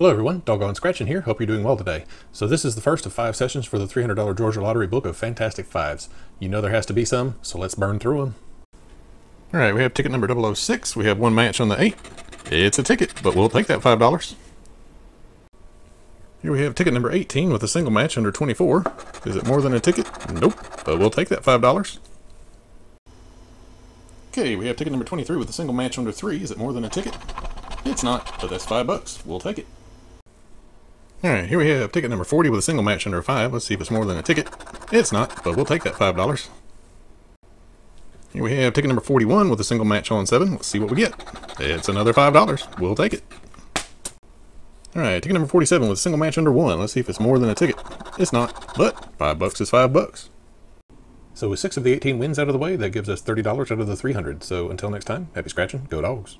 Hello everyone, Doggone Scratching here, hope you're doing well today. So this is the first of 5 sessions for the $300 Georgia Lottery Book of Fantastic Fives. You know there has to be some, so let's burn through them. Alright, we have ticket number 006, we have one match on the 8. It's a ticket, but we'll take that $5. Here we have ticket number 18 with a single match under 24. Is it more than a ticket? Nope, but we'll take that $5. Okay, we have ticket number 23 with a single match under 3. Is it more than a ticket? It's not, but that's $5. We'll take it. Alright, here we have ticket number 40 with a single match under 5. Let's see if it's more than a ticket. It's not, but we'll take that $5. Here we have ticket number 41 with a single match on 7. Let's see what we get. It's another $5. We'll take it. Alright, ticket number 47 with a single match under 1. Let's see if it's more than a ticket. It's not, but $5 is $5. So with 6 of the 18 wins out of the way, that gives us $30 out of the 300. So until next time, happy scratching, go Dogs.